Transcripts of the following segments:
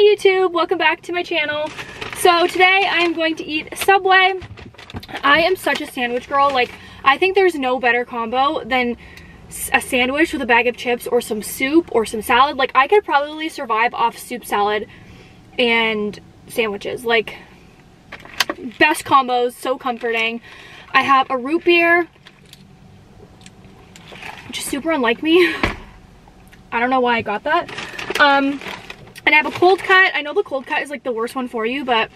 Hi YouTube, welcome back to my channel. So today I am going to eat Subway. I am such a sandwich girl. Like, I think there's no better combo than a sandwich with a bag of chips or some soup or some salad. Like, I could probably survive off soup, salad, and sandwiches. Like, best combos, so comforting. I have a root beer, which is super unlike me. I don't know why I got that. And I have a cold cut. I know the cold cut is like the worst one for you, but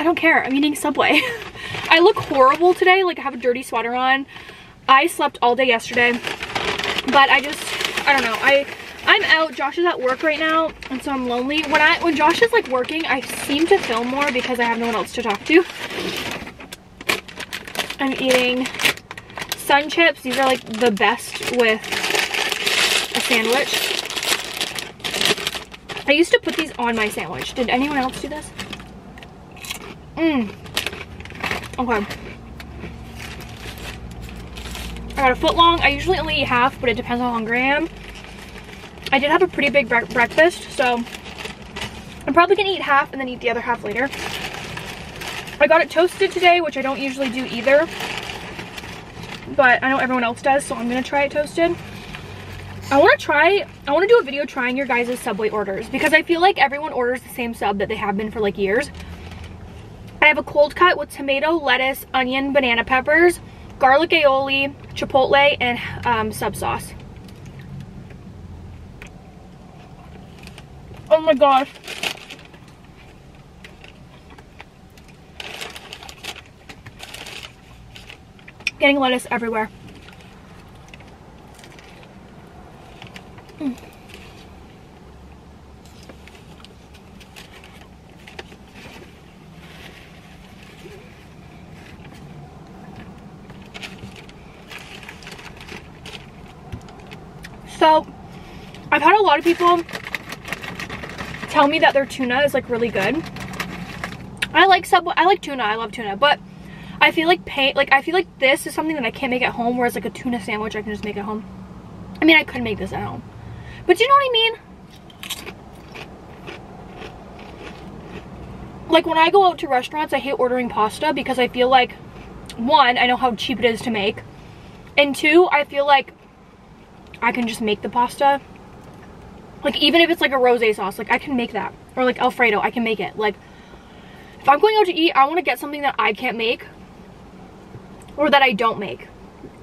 I don't care. I'm eating Subway. I look horrible today. Like, I have a dirty sweater on. I slept all day yesterday, but I don't know. I'm out. Josh is at work right now, and so I'm lonely. When Josh is like working, I seem to film more because I have no one else to talk to. I'm eating Sun Chips. These are like the best with a sandwich. I used to put these on my sandwich. Did anyone else do this? Okay. I got a foot long. I usually only eat half, but it depends how hungry I am. I did have a pretty big breakfast, so I'm probably gonna eat half and then eat the other half later. I got it toasted today, which I don't usually do either, but I know everyone else does, so I'm gonna try it toasted. I want to do a video trying your guys' Subway orders, because I feel like everyone orders the same sub that they have been for like years. I have a cold cut with tomato, lettuce, onion, banana peppers, garlic aioli, chipotle, and sub sauce. Oh my gosh. Getting lettuce everywhere. So, I've had a lot of people tell me that their tuna is like really good. I like tuna. I love tuna, but I feel like I feel like this is something that I can't make at home, whereas like a tuna sandwich I can just make at home. I mean, I could make this at home, but you know what I mean? Like, when I go out to restaurants, I hate ordering pasta because I feel like, one, I know how cheap it is to make, and two, I feel like I can just make the pasta. Like, even if it's like a rosé sauce, like I can make that, or like Alfredo, I can make it. Like, if I'm going out to eat, I want to get something that I can't make or that I don't make,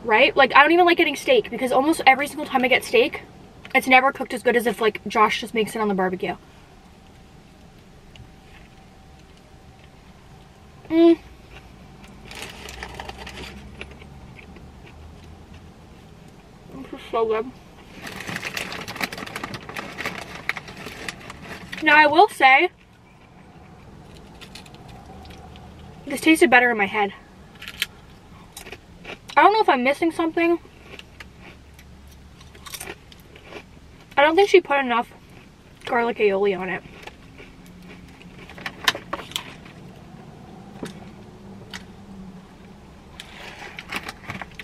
right? Like, I don't even like getting steak because almost every single time I get steak, it's never cooked as good as if like Josh just makes it on the barbecue. So good. Now, I will say this tasted better in my head. I don't know if I'm missing something. I don't think she put enough garlic aioli on it.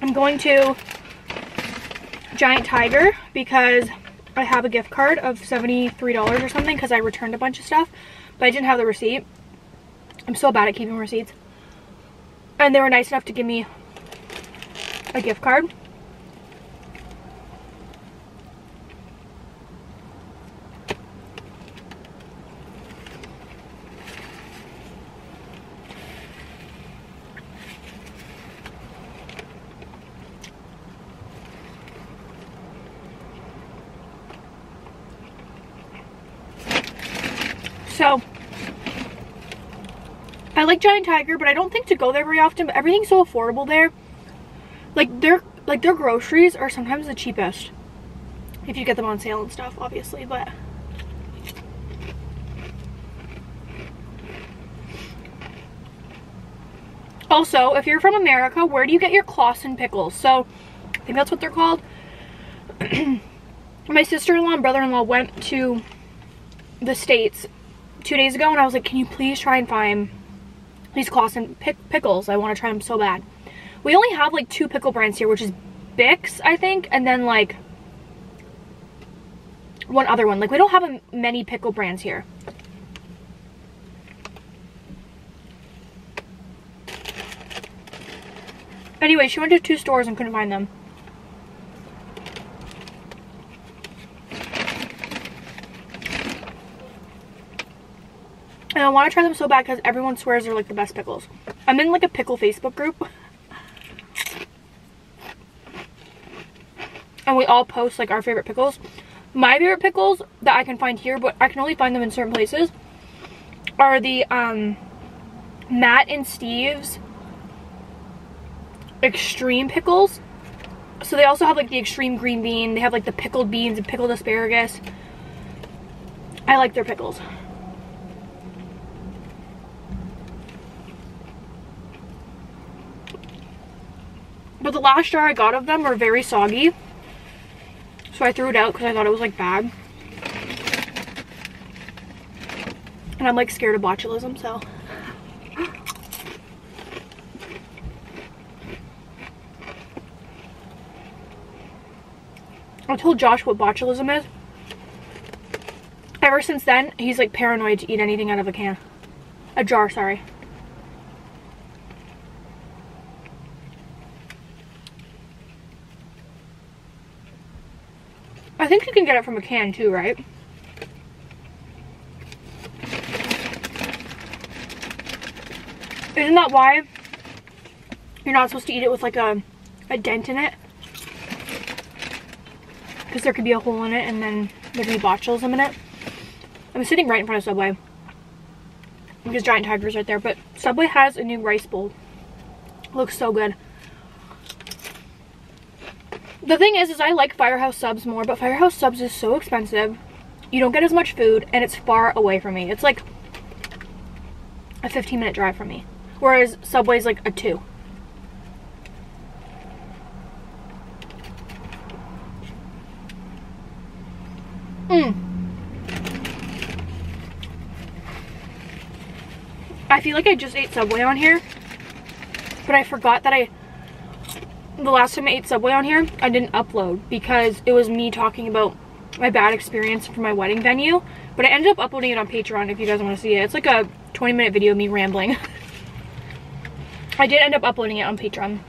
I'm going to Giant Tiger because I have a gift card of $73 or something because I returned a bunch of stuff, but I didn't have the receipt. I'm so bad at keeping receipts. And they were nice enough to give me a gift card. So, I like Giant Tiger, but I don't think to go there very often, but everything's so affordable there. Like, their groceries are sometimes the cheapest. If you get them on sale and stuff, obviously, but also, if you're from America, where do you get your Claussen pickles? So, I think that's what they're called. My sister-in-law and brother-in-law went to the States 2 days ago, and I was like, can you please try and find these Claussen pickles? I want to try them so bad. We only have like two pickle brands here, which is Bix, I think, and then like one other one. Like, we don't have many pickle brands here. Anyway, she went to 2 stores and couldn't find them. And I want to try them so bad because everyone swears they're like the best pickles. I'm in like a pickle Facebook group. And we all post like our favorite pickles. My favorite pickles that I can find here, but I can only find them in certain places, are the Matt and Steve's extreme pickles. So they also have like the extreme green bean. They have like the pickled beans and pickled asparagus. I like their pickles. But the last jar I got of them were very soggy. So I threw it out because I thought it was like bad. And I'm like scared of botulism, so. I told Josh what botulism is. Ever since then, he's like paranoid to eat anything out of a can. A jar, sorry. I think you can get it from a can too, right? Isn't that why you're not supposed to eat it with like a dent in it? Because there could be a hole in it and then there could be botulism in it. I'm sitting right in front of Subway because Giant Tiger's right there, but Subway has a new rice bowl. It looks so good. The thing is I like Firehouse Subs more, but Firehouse Subs is so expensive. You don't get as much food, and it's far away from me. It's like a 15-minute drive from me, whereas Subway's like a 2. I feel like I just ate Subway on here, but I forgot that the last time I ate Subway on here, I didn't upload because it was me talking about my bad experience for my wedding venue, but I ended up uploading it on Patreon if you guys want to see it. It's like a 20-minute video of me rambling. I did end up uploading it on Patreon.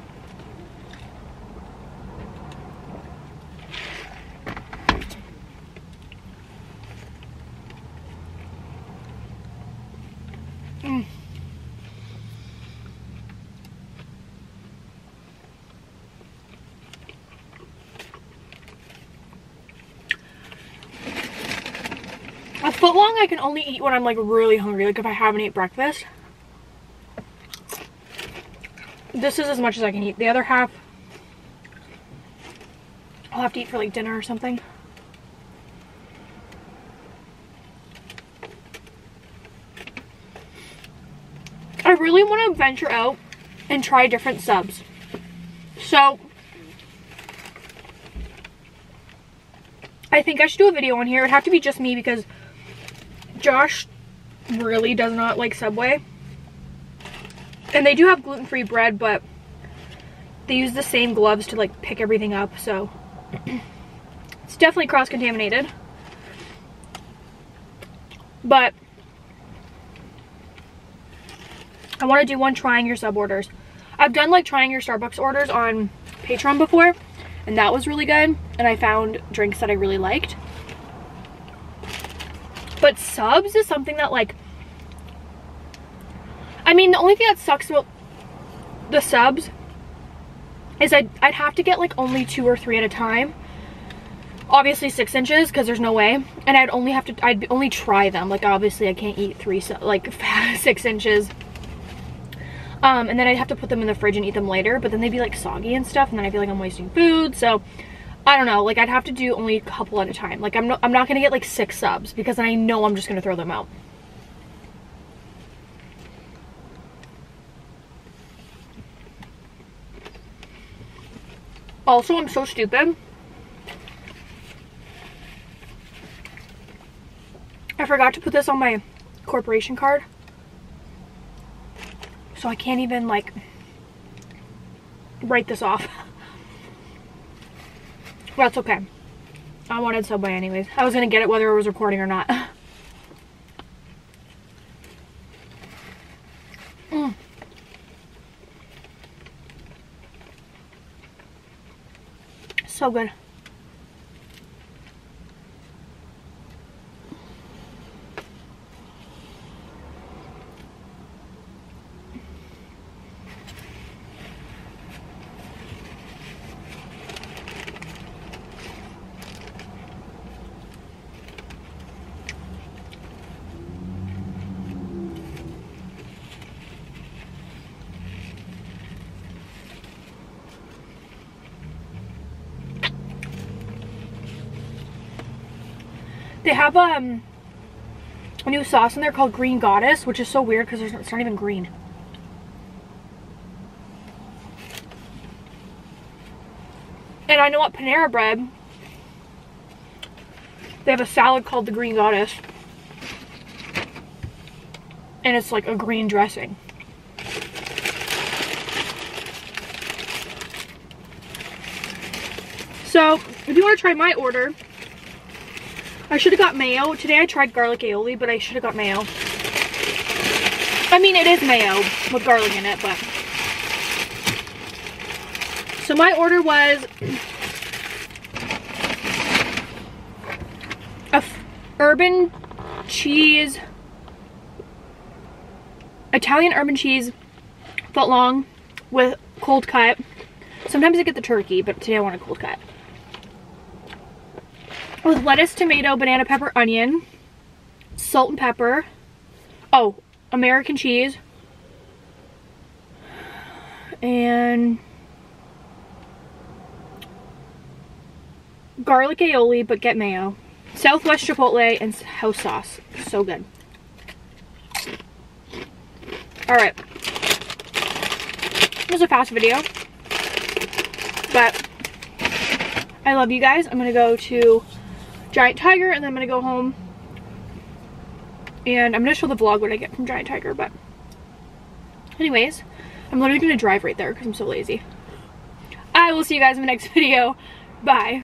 Footlong I can only eat when I'm like really hungry, like if I haven't ate breakfast. This is as much as I can eat. The other half I'll have to eat for like dinner or something. I really want to venture out and try different subs. So I think I should do a video on here. It would have to be just me because Josh really does not like Subway, and they do have gluten-free bread, but they use the same gloves to like pick everything up, so it's definitely cross-contaminated. But I want to do one trying your sub orders. I've done like trying your Starbucks orders on Patreon before, and that was really good, and I found drinks that I really liked. But subs is something that, like, I mean, the only thing that sucks about the subs is I'd have to get, like, only 2 or 3 at a time. Obviously 6 inches, because there's no way. And I'd only try them. Like, obviously I can't eat 6 inches. And then I'd have to put them in the fridge and eat them later. But then they'd be, like, soggy and stuff. And then I feel like I'm wasting food, so I don't know, like I'd have to do only a couple at a time. Like I'm not gonna get like 6 subs because then I know I'm just gonna throw them out. Also, I'm so stupid. I forgot to put this on my corporation card. So I can't even like write this off. Well, that's okay. I wanted Subway anyways. I was gonna get it whether it was recording or not. So good. They have a new sauce in there called Green Goddess, which is so weird because it's not even green. And I know at Panera Bread, they have a salad called the Green Goddess. And it's like a green dressing. So, if you want to try my order, I should have got mayo. Today I tried garlic aioli, but I should have got mayo. I mean, it is mayo with garlic in it, but. So my order was a Italian urban cheese foot long with cold cut. Sometimes I get the turkey, but today I want a cold cut. With lettuce, tomato, banana, pepper, onion, salt and pepper, oh, American cheese, and garlic aioli, but get mayo, Southwest Chipotle, and house sauce. So good. Alright. It was a fast video, but I love you guys. I'm going to go to Giant Tiger, and then I'm gonna go home and I'm gonna show the vlog what I get from Giant Tiger, but anyways, I'm literally gonna drive right there because I'm so lazy. I will see you guys in the next video. Bye.